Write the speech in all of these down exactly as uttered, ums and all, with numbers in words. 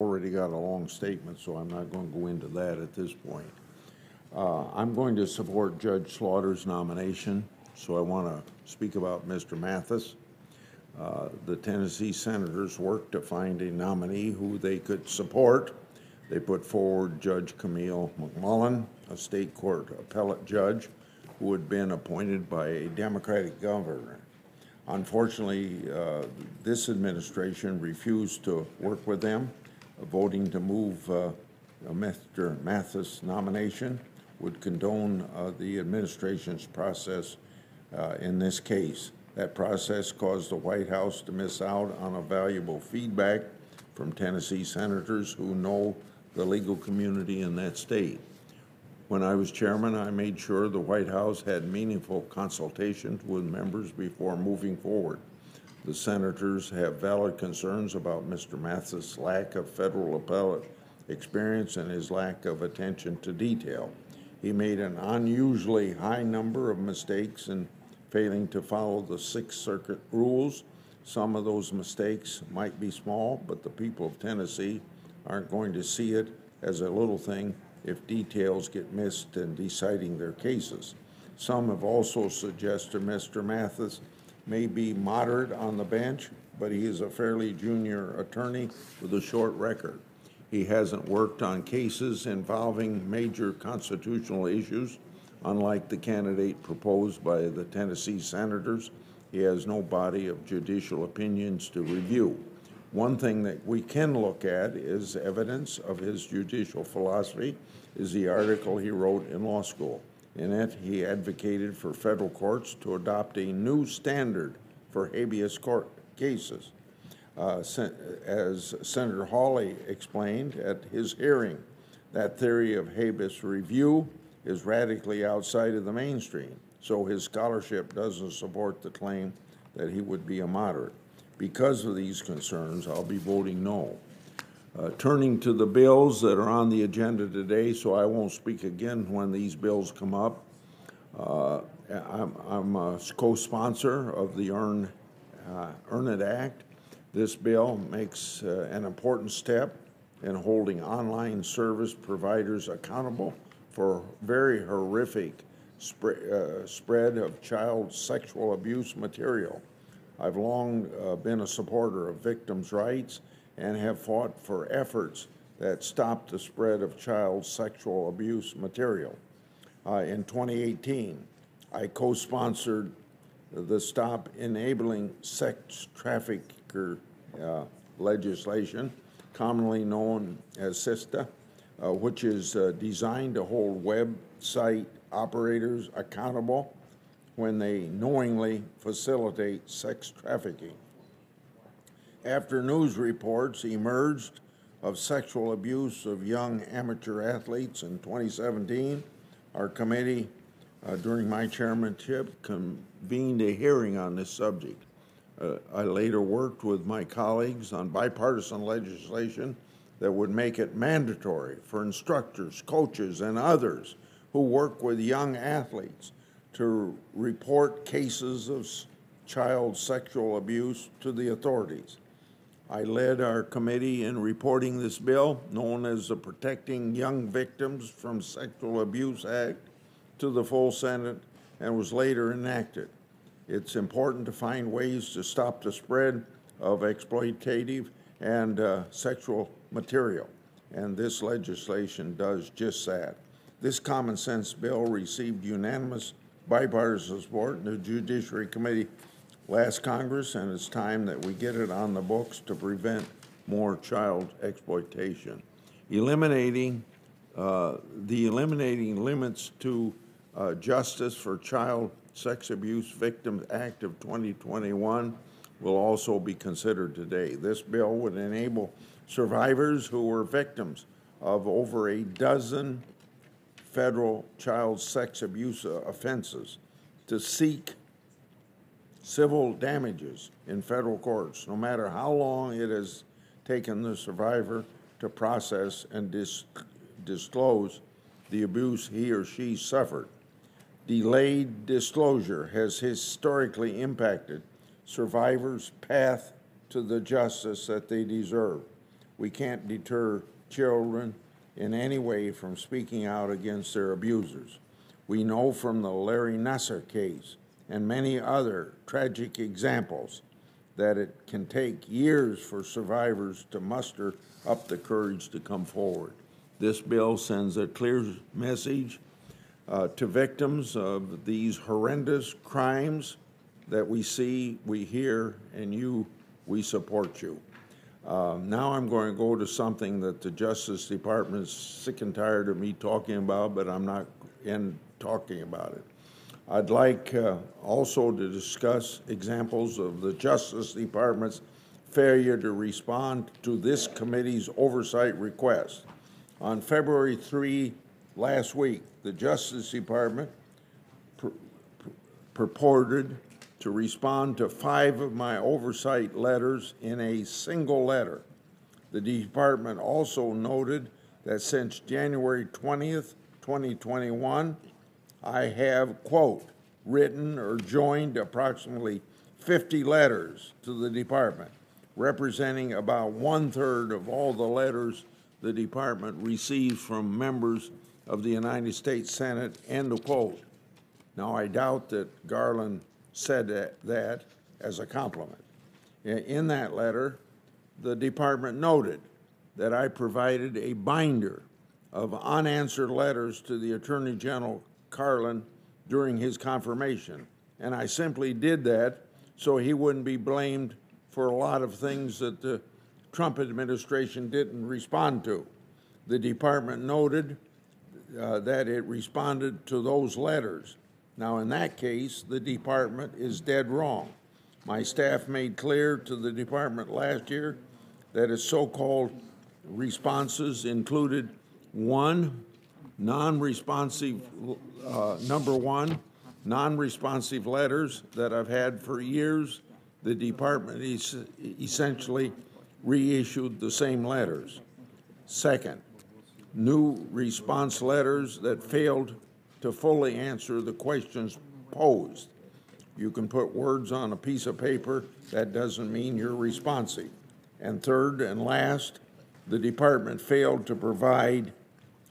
already got a long statement, so I'm not going to go into that at this point. Uh, I'm going to support Judge Slaughter's nomination, so I want to speak about Mister Mathis. Uh, the Tennessee senators worked to find a nominee who they could support. They put forward Judge Camille McMullen, a state court appellate judge who had been appointed by a Democratic governor. Unfortunately, uh, this administration refused to work with them, voting to move uh, Mister Mathis' nomination would condone uh, the administration's process uh, in this case. That process caused the White House to miss out on a valuable feedback from Tennessee senators who know the legal community in that state. When I was chairman, I made sure the White House had meaningful consultations with members before moving forward. The senators have valid concerns about Mister Mathis' lack of federal appellate experience and his lack of attention to detail. He made an unusually high number of mistakes in failing to follow the Sixth Circuit rules. Some of those mistakes might be small, but the people of Tennessee aren't going to see it as a little thing if details get missed in deciding their cases. Some have also suggested Mister Mathis may be moderate on the bench, but he is a fairly junior attorney with a short record. He hasn't worked on cases involving major constitutional issues. Unlike the candidate proposed by the Tennessee senators, he has no body of judicial opinions to review. One thing that we can look at is evidence of his judicial philosophy is the article he wrote in law school. In it, he advocated for federal courts to adopt a new standard for habeas court cases. Uh, as Senator Hawley explained at his hearing, that theory of habeas review is radically outside of the mainstream, so his scholarship doesn't support the claim that he would be a moderate. Because of these concerns, I'll be voting no. Uh, turning to the bills that are on the agenda today, so I won't speak again when these bills come up. Uh, I'm, I'm a co-sponsor of the Earn, uh, Earn It Act. This bill makes uh, an important step in holding online service providers accountable for very horrific sp- uh, spread of child sexual abuse material. I've long uh, been a supporter of victims' rights and have fought for efforts that stop the spread of child sexual abuse material. Uh, in twenty eighteen, I co-sponsored the Stop Enabling Sex Trafficker uh, legislation, commonly known as SISTA, uh, which is uh, designed to hold website operators accountable when they knowingly facilitate sex trafficking. After news reports emerged of sexual abuse of young amateur athletes in twenty seventeen, our committee, uh, during my chairmanship, convened a hearing on this subject. Uh, I later worked with my colleagues on bipartisan legislation that would make it mandatory for instructors, coaches, and others who work with young athletes to report cases of child sexual abuse to the authorities. I led our committee in reporting this bill, known as the Protecting Young Victims from Sexual Abuse Act, to the full Senate and was later enacted. It's important to find ways to stop the spread of exploitative and uh, sexual material, and this legislation does just that. This common sense bill received unanimous bipartisan support in the Judiciary Committee last Congress, and it's time that we get it on the books to prevent more child exploitation. Eliminating uh, the eliminating limits to uh, Justice for Child Sex Abuse Victims Act of twenty twenty-one will also be considered today. This bill would enable survivors who were victims of over a dozen federal child sex abuse offenses to seek civil damages in federal courts, no matter how long it has taken the survivor to process and dis disclose the abuse he or she suffered. Delayed disclosure has historically impacted survivors' path to the justice that they deserve. We can't deter children in any way from speaking out against their abusers. We know from the Larry Nasser case and many other tragic examples that it can take years for survivors to muster up the courage to come forward. This bill sends a clear message uh, to victims of these horrendous crimes that we see, we hear, and you, we support you. Uh, now I'm going to go to something that the Justice Department is sick and tired of me talking about, but I'm not in talking about it. I'd like uh, also to discuss examples of the Justice Department's failure to respond to this committee's oversight request. On February third last week, the Justice Department pur pur purported to respond to five of my oversight letters in a single letter. The department also noted that since January twentieth, twenty twenty-one, I have, quote, written or joined approximately fifty letters to the department, representing about one-third of all the letters the department receives from members of the United States Senate, end of quote. Now, I doubt that Garland said that, that as a compliment. In that letter, the department noted that I provided a binder of unanswered letters to the Attorney General Garland during his confirmation, and I simply did that so he wouldn't be blamed for a lot of things that the Trump administration didn't respond to. The department noted uh, that it responded to those letters. Now, in that case, the department is dead wrong. My staff made clear to the department last year that its so-called responses included one, non-responsive, uh, number one, non-responsive letters that I've had for years. The department es essentially reissued the same letters. Second, new response letters that failed to fully answer the questions posed. You can put words on a piece of paper, that doesn't mean you're responsive. And third and last, the department failed to provide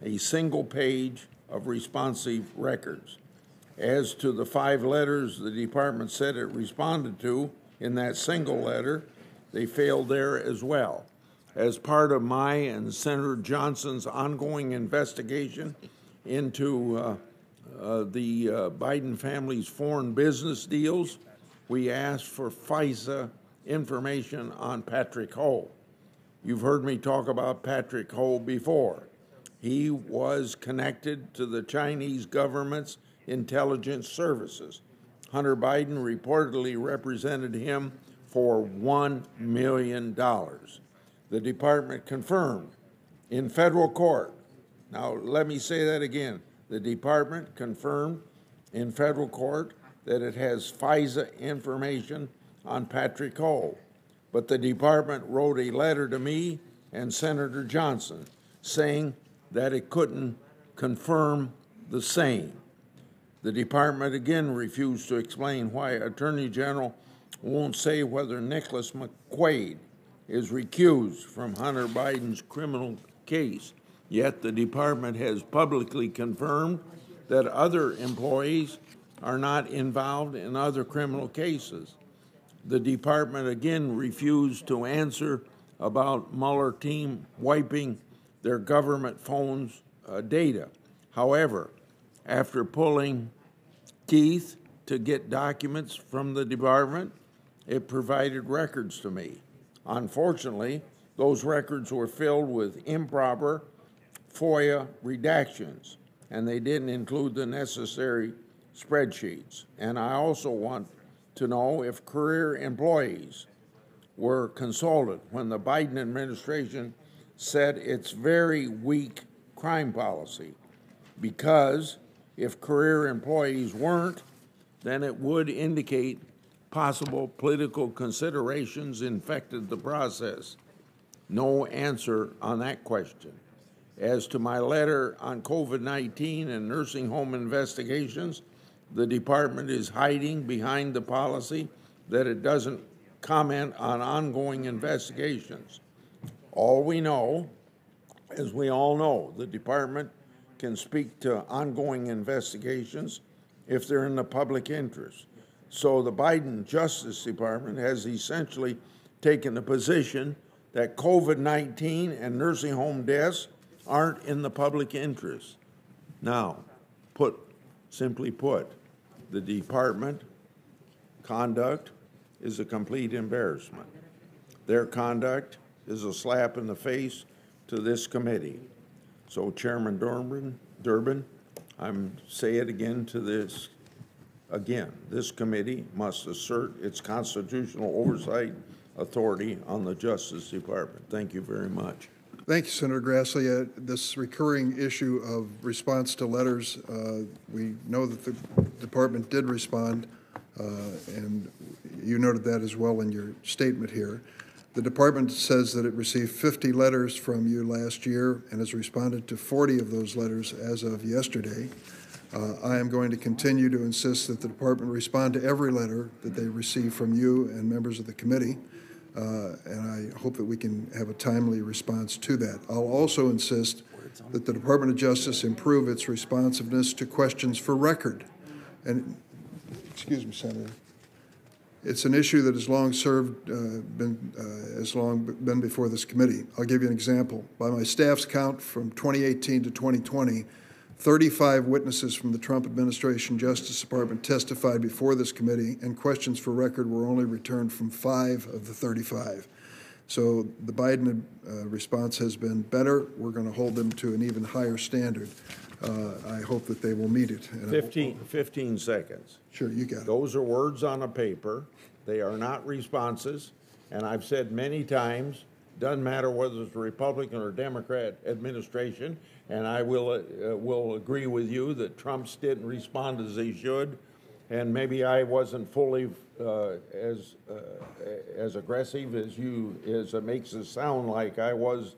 a single page of responsive records. As to the five letters the department said it responded to in that single letter, they failed there as well. As part of my and Senator Johnson's ongoing investigation into uh, uh, the uh, Biden family's foreign business deals, we asked for FISA information on Patrick Ho. You've heard me talk about Patrick Ho before. He was connected to the Chinese government's intelligence services. Hunter Biden reportedly represented him for one million dollars. The department confirmed in federal court. Now, let me say that again. The department confirmed in federal court that it has FISA information on Patrick Ho. But the department wrote a letter to me and Senator Johnson saying that it couldn't confirm the same. The department again refused to explain why Attorney General won't say whether Nicholas McQuaid is recused from Hunter Biden's criminal case, yet the department has publicly confirmed that other employees are not involved in other criminal cases. The department again refused to answer about Mueller team wiping their government phones uh, data. However, after pulling teeth to get documents from the department, it provided records to me. Unfortunately, those records were filled with improper FOIA redactions, and they didn't include the necessary spreadsheets. And I also want to know if career employees were consulted when the Biden administration said it's very weak crime policy, because if career employees weren't, then it would indicate possible political considerations infected the process. No answer on that question. As to my letter on COVID nineteen and nursing home investigations, the department is hiding behind the policy that it doesn't comment on ongoing investigations. All we know, as we all know, the department can speak to ongoing investigations if they're in the public interest. So the Biden Justice Department has essentially taken the position that COVID nineteen and nursing home deaths aren't in the public interest. Now, put, simply put, the department conduct is a complete embarrassment. Their conduct is a slap in the face to this committee. So Chairman Durbin, Durbin, I'm say it again to this, again, this committee must assert its constitutional oversight authority on the Justice Department. Thank you very much. Thank you, Senator Grassley. Uh, this recurring issue of response to letters, uh, we know that the department did respond, uh, and you noted that as well in your statement here. The department says that it received fifty letters from you last year and has responded to forty of those letters as of yesterday. Uh, I am going to continue to insist that the department respond to every letter that they receive from you and members of the committee, uh, and I hope that we can have a timely response to that. I'll also insist that the Department of Justice improve its responsiveness to questions for record. And, excuse me, Senator. It's an issue that has long served, uh, been uh, has long been before this committee. I'll give you an example. By my staff's count from twenty eighteen to twenty twenty, thirty-five witnesses from the Trump administration Justice Department testified before this committee, and questions for record were only returned from five of the thirty-five. So the Biden uh, response has been better. We're going to hold them to an even higher standard. Uh, I hope that they will meet it. fifteen, fifteen seconds. Sure, you got it. Those are words on a paper. They are not responses. And I've said many times, doesn't matter whether it's a Republican or Democrat administration, and I will, uh, will agree with you that Trump's didn't respond as he should, and maybe I wasn't fully uh, as, uh, as aggressive as you, as it makes it sound like I was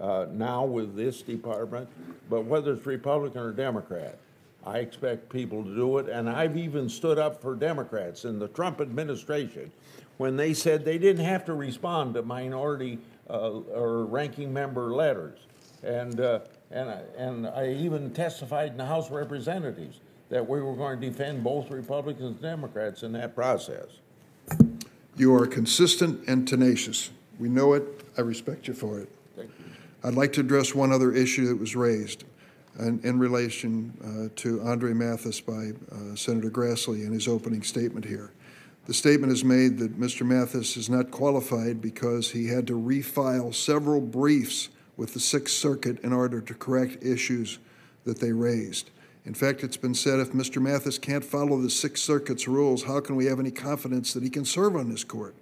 uh, now with this department. But whether it's Republican or Democrat, I expect people to do it, and I've even stood up for Democrats in the Trump administration when they said they didn't have to respond to minority uh, or ranking member letters. And, uh, and, I, and I even testified in the House of Representatives that we were going to defend both Republicans and Democrats in that process. You are consistent and tenacious. We know it. I respect you for it. Thank you. I'd like to address one other issue that was raised in, in relation uh, to Andre Mathis by uh, Senator Grassley in his opening statement here. The statement is made that Mister Mathis is not qualified because he had to refile several briefs with the Sixth Circuit in order to correct issues that they raised. In fact, it's been said if Mister Mathis can't follow the Sixth Circuit's rules, how can we have any confidence that he can serve on this court?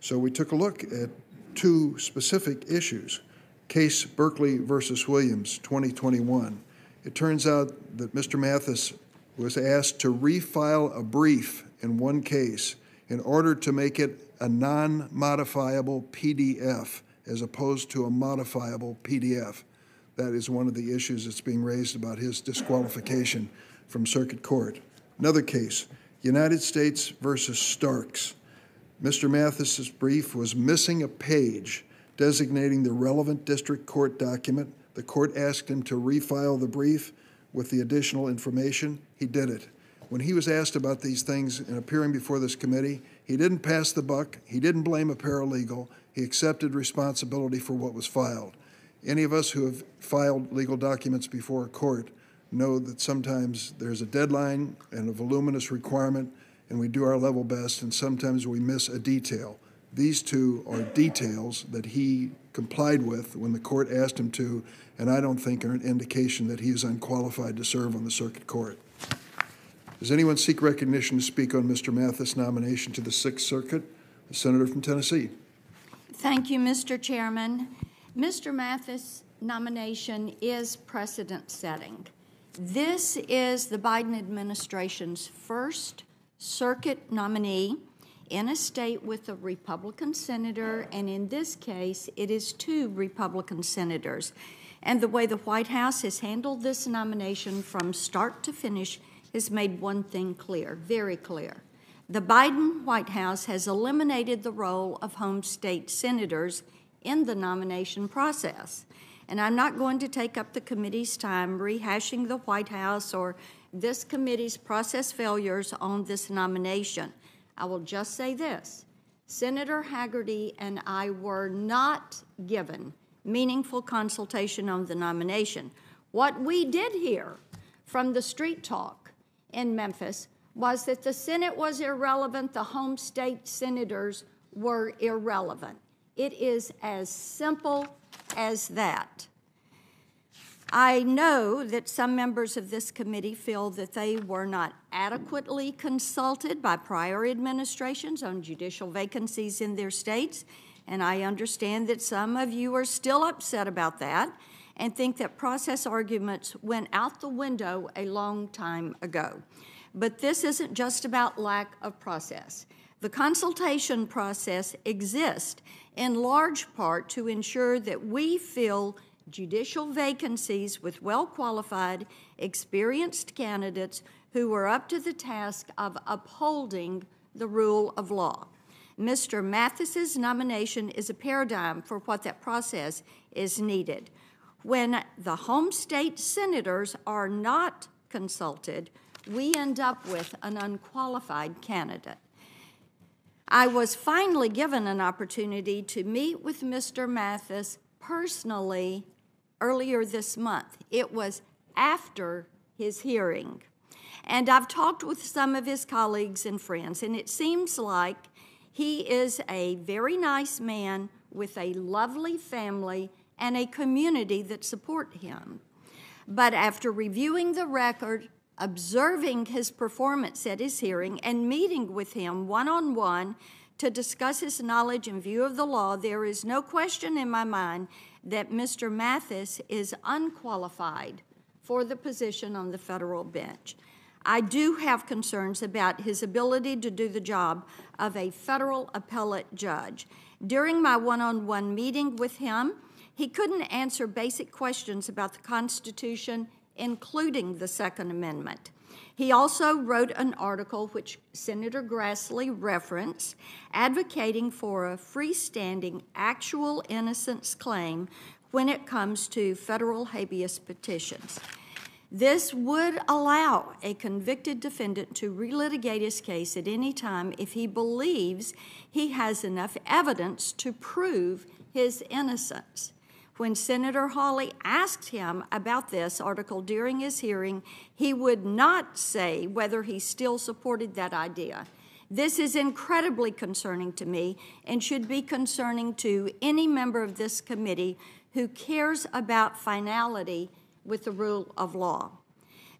So we took a look at two specific issues. Case Berkeley versus Williams, twenty twenty-one. It turns out that Mister Mathis was asked to refile a brief in one case in order to make it a non-modifiable P D F as opposed to a modifiable P D F. That is one of the issues that's being raised about his disqualification from circuit court. Another case, United States versus Starks. Mister Mathis's brief was missing a page designating the relevant district court document. The court asked him to refile the brief with the additional information. He did it. When he was asked about these things and appearing before this committee, he didn't pass the buck. He didn't blame a paralegal. He accepted responsibility for what was filed. Any of us who have filed legal documents before a court know that sometimes there's a deadline and a voluminous requirement, and we do our level best, and sometimes we miss a detail. These two are details that he complied with when the court asked him to, and I don't think are an indication that he is unqualified to serve on the circuit court. Does anyone seek recognition to speak on Mister Mathis' nomination to the Sixth Circuit? The Senator from Tennessee. Thank you, Mister Chairman. Mister Mathis' nomination is precedent-setting. This is the Biden administration's first circuit nominee in a state with a Republican senator, and in this case, it is two Republican senators. And the way the White House has handled this nomination from start to finish has made one thing clear, very clear. The Biden White House has eliminated the role of home state senators in the nomination process. And I'm not going to take up the committee's time rehashing the White House or this committee's process failures on this nomination. I will just say this. Senator Hagerty and I were not given meaningful consultation on the nomination. What we did hear from the street talk in Memphis was that the Senate was irrelevant, the home state senators were irrelevant. It is as simple as that. I know that some members of this committee feel that they were not adequately consulted by prior administrations on judicial vacancies in their states, and I understand that some of you are still upset about that and think that process arguments went out the window a long time ago. But this isn't just about lack of process. The consultation process exists in large part to ensure that we fill judicial vacancies with well-qualified, experienced candidates who are up to the task of upholding the rule of law. Mister Mathis's nomination is a paradigm for what that process is needed. When the home state senators are not consulted, we end up with an unqualified candidate. I was finally given an opportunity to meet with Mister Mathis personally earlier this month. It was after his hearing. And I've talked with some of his colleagues and friends, and it seems like he is a very nice man with a lovely family and a community that support him. But after reviewing the record, observing his performance at his hearing, and meeting with him one-on-one to discuss his knowledge and view of the law, there is no question in my mind that Mister Mathis is unqualified for the position on the federal bench. I do have concerns about his ability to do the job of a federal appellate judge. During my one-on-one meeting with him, he couldn't answer basic questions about the Constitution, including the Second Amendment. He also wrote an article, which Senator Grassley referenced, advocating for a freestanding actual innocence claim when it comes to federal habeas petitions. This would allow a convicted defendant to relitigate his case at any time if he believes he has enough evidence to prove his innocence. When Senator Hawley asked him about this article during his hearing, he would not say whether he still supported that idea. This is incredibly concerning to me and should be concerning to any member of this committee who cares about finality with the rule of law.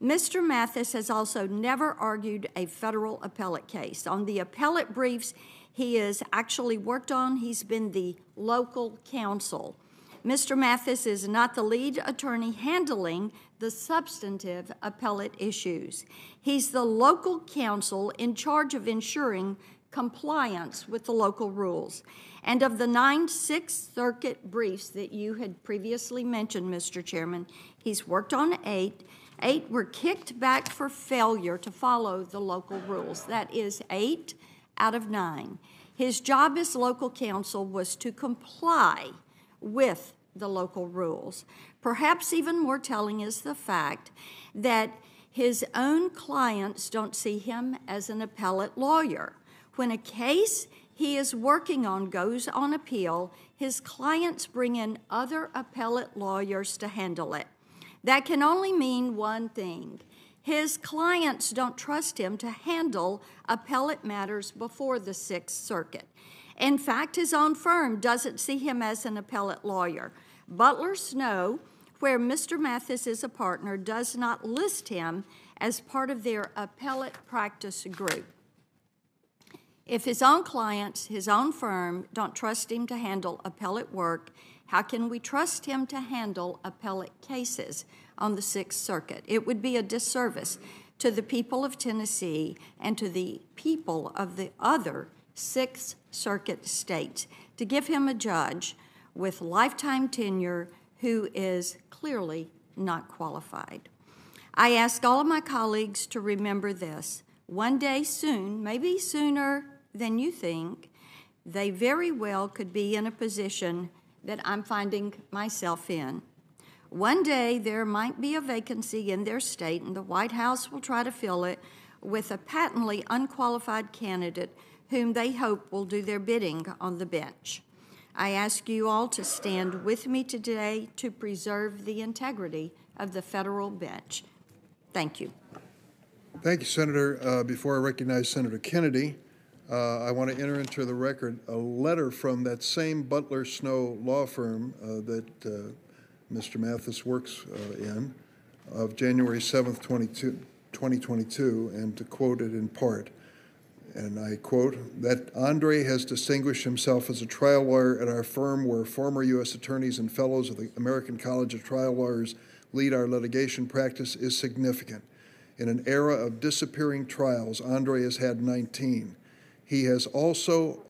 Mister Mathis has also never argued a federal appellate case. On the appellate briefs he has actually worked on, he's been the local counsel. Mister Mathis is not the lead attorney handling the substantive appellate issues. He's the local counsel in charge of ensuring compliance with the local rules. And of the nine Sixth Circuit briefs that you had previously mentioned, Mister Chairman, he's worked on eight. Eight were kicked back for failure to follow the local rules. That is eight out of nine. His job as local counsel was to comply with the local rules. Perhaps even more telling is the fact that his own clients don't see him as an appellate lawyer. When a case he is working on goes on appeal, his clients bring in other appellate lawyers to handle it. That can only mean one thing. His clients don't trust him to handle appellate matters before the Sixth Circuit. In fact, his own firm doesn't see him as an appellate lawyer. Butler Snow, where Mister Mathis is a partner, does not list him as part of their appellate practice group. If his own clients, his own firm, don't trust him to handle appellate work, how can we trust him to handle appellate cases on the Sixth Circuit? It would be a disservice to the people of Tennessee and to the people of the other Sixth Circuit states to give him a judge with lifetime tenure who is clearly not qualified. I ask all of my colleagues to remember this. One day soon, maybe sooner than you think, they very well could be in a position that I'm finding myself in. One day there might be a vacancy in their state, and the White House will try to fill it with a patently unqualified candidate whom they hope will do their bidding on the bench. I ask you all to stand with me today to preserve the integrity of the federal bench. Thank you. Thank you, Senator. Uh, before I recognize Senator Kennedy, uh, I want to enter into the record a letter from that same Butler Snow law firm uh, that uh, Mister Mathis works uh, in, of January seventh, twenty twenty-two, and to quote it in part, and I quote, that Andre has distinguished himself as a trial lawyer at our firm, where former U S attorneys and fellows of the American College of Trial Lawyers lead our litigation practice, is significant. In an era of disappearing trials, Andre has had nineteen. He has also